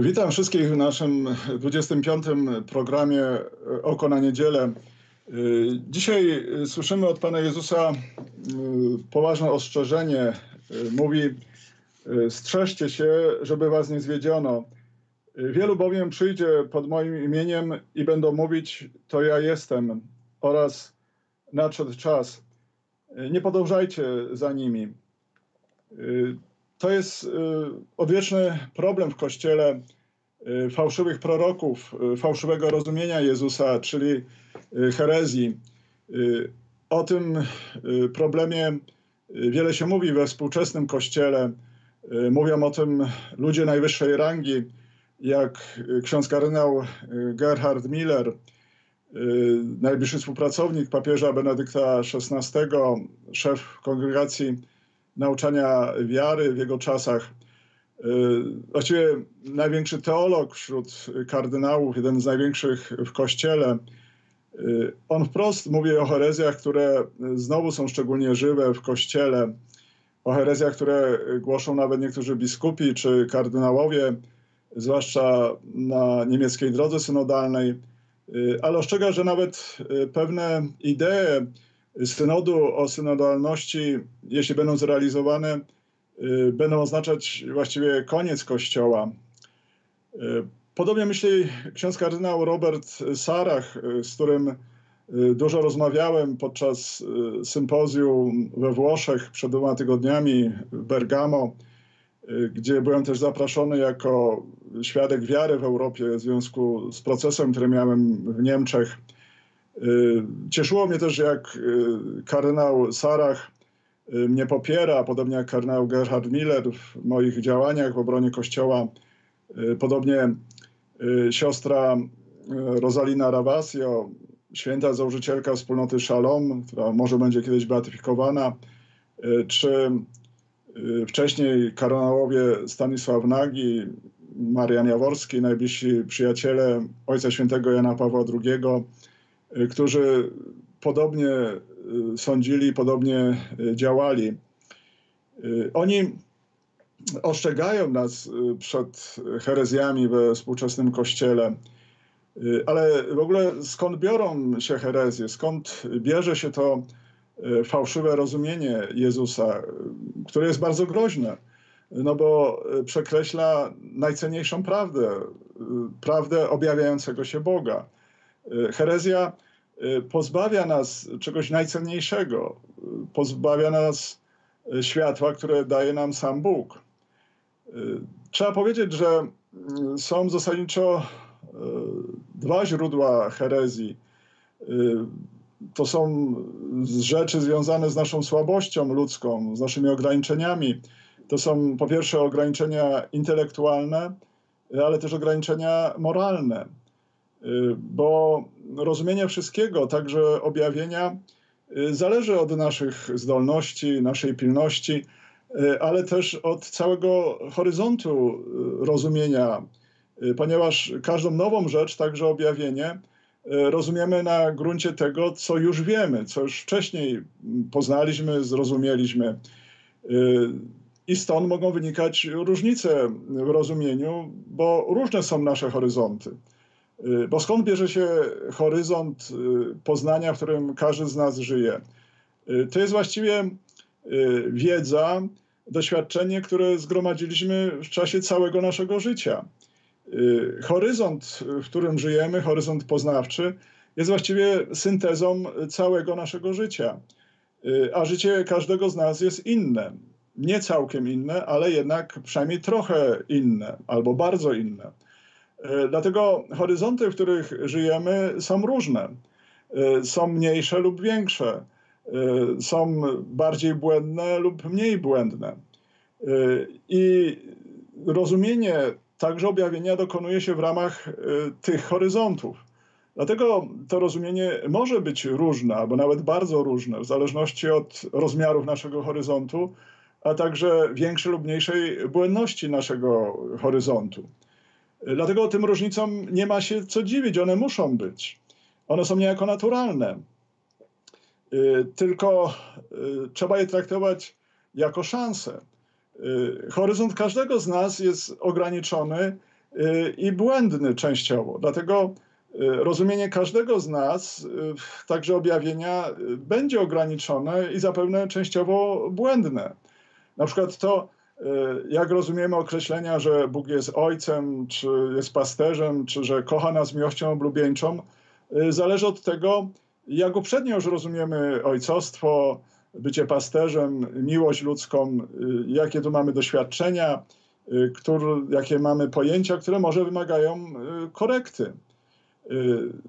Witam wszystkich w naszym 25. programie Oko na niedzielę. Dzisiaj słyszymy od Pana Jezusa poważne ostrzeżenie. Mówi: strzeżcie się, żeby was nie zwiedziono. Wielu bowiem przyjdzie pod moim imieniem i będą mówić: to ja jestem, oraz nadszedł czas. Nie podążajcie za nimi. To jest odwieczny problem w Kościele fałszywych proroków, fałszywego rozumienia Jezusa, czyli herezji. O tym problemie wiele się mówi we współczesnym Kościele. Mówią o tym ludzie najwyższej rangi, jak ksiądz kardynał Gerhard Müller, najbliższy współpracownik papieża Benedykta XVI, szef kongregacji nauczania wiary w jego czasach. Właściwie największy teolog wśród kardynałów, jeden z największych w Kościele. On wprost mówi o herezjach, które znowu są szczególnie żywe w Kościele. O herezjach, które głoszą nawet niektórzy biskupi czy kardynałowie, zwłaszcza na niemieckiej drodze synodalnej. Ale ostrzega, że nawet pewne idee synodu o synodalności, jeśli będą zrealizowane, będą oznaczać właściwie koniec Kościoła. Podobnie myśli ksiądz kardynał Robert Sarach, z którym dużo rozmawiałem podczas sympozjum we Włoszech przed 2 tygodniami w Bergamo, gdzie byłem też zapraszony jako świadek wiary w Europie w związku z procesem, który miałem w Niemczech. Cieszyło mnie też, jak kardynał Sarach mnie popiera, podobnie jak kardynał Gerhard Müller w moich działaniach w obronie Kościoła. Podobnie siostra Rosalina Ravasio, święta założycielka wspólnoty Shalom, która może będzie kiedyś beatyfikowana, czy wcześniej kardynałowie Stanisław Nagi, Marian Jaworski, najbliżsi przyjaciele Ojca Świętego Jana Pawła II, którzy podobnie sądzili, podobnie działali. Oni ostrzegają nas przed herezjami we współczesnym Kościele. Ale w ogóle skąd biorą się herezje? Skąd bierze się to fałszywe rozumienie Jezusa, które jest bardzo groźne? No bo przekreśla najcenniejszą prawdę, prawdę objawiającego się Boga. Herezja pozbawia nas czegoś najcenniejszego, pozbawia nas światła, które daje nam sam Bóg. Trzeba powiedzieć, że są zasadniczo dwa źródła herezji. To są rzeczy związane z naszą słabością ludzką, z naszymi ograniczeniami. To są po pierwsze ograniczenia intelektualne, ale też ograniczenia moralne. Bo rozumienie wszystkiego, także objawienia, zależy od naszych zdolności, naszej pilności, ale też od całego horyzontu rozumienia, ponieważ każdą nową rzecz, także objawienie, rozumiemy na gruncie tego, co już wiemy, co już wcześniej poznaliśmy, zrozumieliśmy. I stąd mogą wynikać różnice w rozumieniu, bo różne są nasze horyzonty. Bo skąd bierze się horyzont poznania, w którym każdy z nas żyje? To jest właściwie wiedza, doświadczenie, które zgromadziliśmy w czasie całego naszego życia. Horyzont, w którym żyjemy, horyzont poznawczy, jest właściwie syntezą całego naszego życia. A życie każdego z nas jest inne. Nie całkiem inne, ale jednak przynajmniej trochę inne albo bardzo inne. Dlatego horyzonty, w których żyjemy, są różne. Są mniejsze lub większe. Są bardziej błędne lub mniej błędne. I rozumienie także objawienia dokonuje się w ramach tych horyzontów. Dlatego to rozumienie może być różne, albo nawet bardzo różne, w zależności od rozmiarów naszego horyzontu, a także większej lub mniejszej błędności naszego horyzontu. Dlatego tym różnicom nie ma się co dziwić, one muszą być. One są niejako naturalne. Tylko trzeba je traktować jako szansę. Horyzont każdego z nas jest ograniczony i błędny częściowo. Dlatego rozumienie każdego z nas, także objawienia, będzie ograniczone i zapewne częściowo błędne. Na przykład to, jak rozumiemy określenia, że Bóg jest ojcem, czy jest pasterzem, czy że kocha nas miłością oblubieńczą, zależy od tego, jak uprzednio już rozumiemy ojcostwo, bycie pasterzem, miłość ludzką, jakie tu mamy doświadczenia, jakie mamy pojęcia, które może wymagają korekty.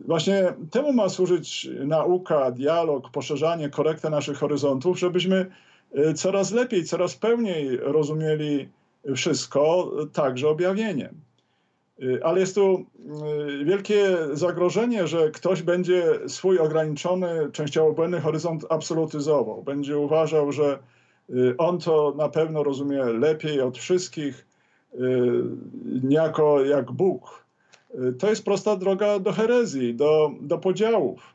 Właśnie temu ma służyć nauka, dialog, poszerzanie, korekta naszych horyzontów, żebyśmy coraz lepiej, coraz pełniej rozumieli wszystko, także objawienie. Ale jest tu wielkie zagrożenie, że ktoś będzie swój ograniczony, częściowo błędny horyzont absolutyzował. Będzie uważał, że on to na pewno rozumie lepiej od wszystkich, niejako jak Bóg. To jest prosta droga do herezji, do podziałów.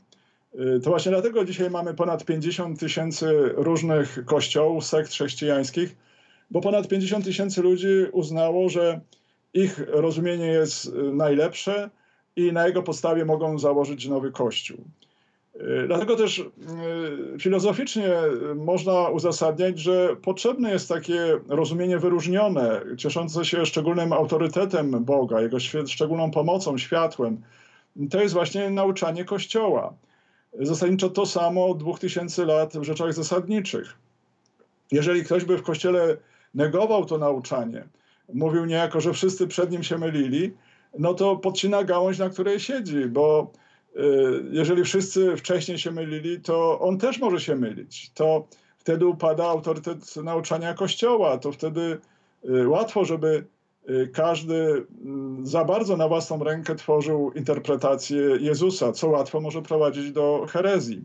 To właśnie dlatego dzisiaj mamy ponad 50 000 różnych kościołów, sekt chrześcijańskich, bo ponad 50 000 ludzi uznało, że ich rozumienie jest najlepsze i na jego podstawie mogą założyć nowy kościół. Dlatego też filozoficznie można uzasadniać, że potrzebne jest takie rozumienie wyróżnione, cieszące się szczególnym autorytetem Boga, jego szczególną pomocą, światłem. To jest właśnie nauczanie Kościoła. Zasadniczo to samo od 2000 lat w rzeczach zasadniczych. Jeżeli ktoś by w Kościele negował to nauczanie, mówił niejako, że wszyscy przed nim się mylili, no to podcina gałąź, na której siedzi, bo jeżeli wszyscy wcześniej się mylili, to on też może się mylić. To wtedy upada autorytet nauczania Kościoła. To wtedy łatwo, żeby każdy za bardzo na własną rękę tworzył interpretację Jezusa, co łatwo może prowadzić do herezji.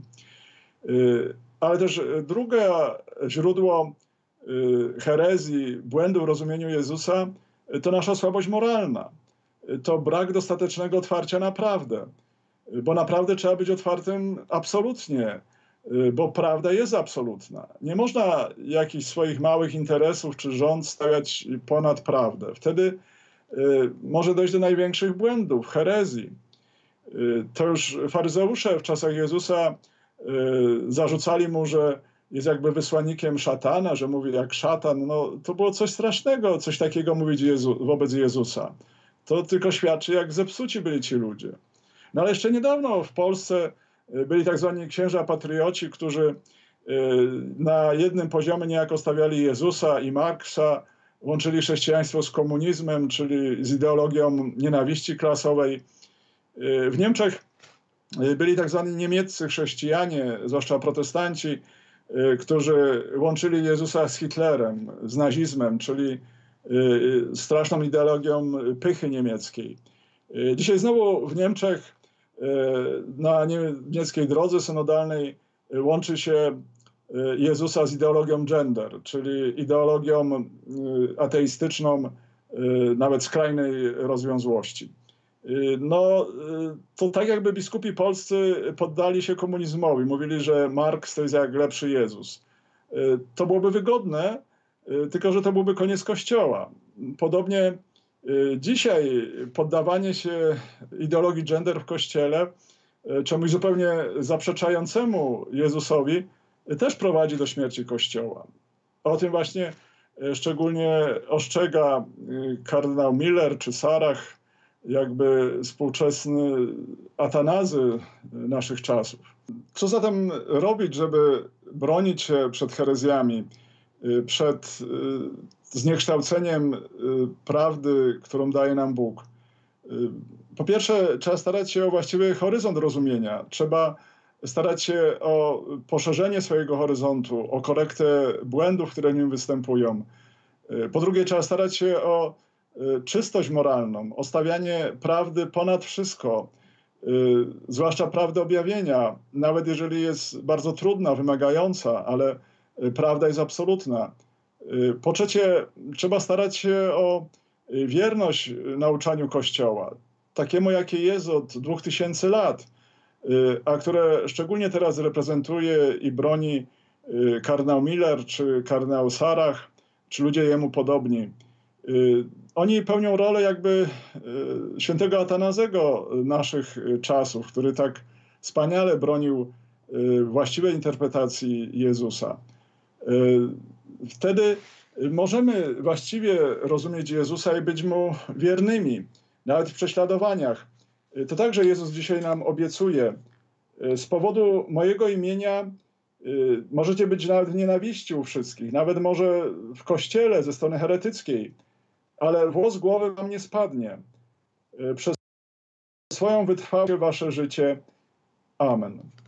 Ale też drugie źródło herezji, błędu w rozumieniu Jezusa, to nasza słabość moralna. To brak dostatecznego otwarcia na prawdę. Bo naprawdę trzeba być otwartym absolutnie, bo prawda jest absolutna. Nie można jakichś swoich małych interesów czy rząd stawiać ponad prawdę. Wtedy może dojść do największych błędów, herezji. To już faryzeusze w czasach Jezusa zarzucali mu, że jest jakby wysłannikiem szatana, że mówi jak szatan. No, to było coś strasznego, coś takiego mówić wobec Jezusa. To tylko świadczy, jak zepsuci byli ci ludzie. No ale jeszcze niedawno w Polsce byli tak zwani księża patrioci, którzy na jednym poziomie niejako stawiali Jezusa i Marksa, łączyli chrześcijaństwo z komunizmem, czyli z ideologią nienawiści klasowej. W Niemczech byli tak zwani niemieccy chrześcijanie, zwłaszcza protestanci, którzy łączyli Jezusa z Hitlerem, z nazizmem, czyli straszną ideologią pychy niemieckiej. Dzisiaj znowu w Niemczech na niemieckiej drodze synodalnej łączy się Jezusa z ideologią gender, czyli ideologią ateistyczną, nawet skrajnej rozwiązłości. No, to tak jakby biskupi polscy poddali się komunizmowi. Mówili, że Marks to jest jak lepszy Jezus. To byłoby wygodne, tylko że to byłby koniec Kościoła. Podobnie dzisiaj poddawanie się ideologii gender w Kościele, czemuś zupełnie zaprzeczającemu Jezusowi, też prowadzi do śmierci Kościoła. O tym właśnie szczególnie ostrzega kardynał Müller czy Sarach, jakby współczesny Atanazy naszych czasów. Co zatem robić, żeby bronić się przed herezjami, przed zniekształceniem prawdy, którą daje nam Bóg? Po pierwsze, trzeba starać się o właściwy horyzont rozumienia. Trzeba starać się o poszerzenie swojego horyzontu, o korektę błędów, które w nim występują. Po drugie, trzeba starać się o czystość moralną, o stawianie prawdy ponad wszystko, zwłaszcza prawdy objawienia, nawet jeżeli jest bardzo trudna, wymagająca, ale prawda jest absolutna. Po trzecie, trzeba starać się o wierność nauczaniu Kościoła, takiemu jakie jest od 2000 lat, a które szczególnie teraz reprezentuje i broni kardynał Müller, czy kardynał Sarach, czy ludzie jemu podobni. Oni pełnią rolę jakby świętego Atanazego naszych czasów, który tak wspaniale bronił właściwej interpretacji Jezusa. Wtedy możemy właściwie rozumieć Jezusa i być Mu wiernymi, nawet w prześladowaniach. To także Jezus dzisiaj nam obiecuje. Z powodu mojego imienia możecie być nawet w nienawiści u wszystkich, nawet może w kościele ze strony heretyckiej, ale włos głowy wam nie spadnie. Przez swoją wytrwałość wasze życie. Amen.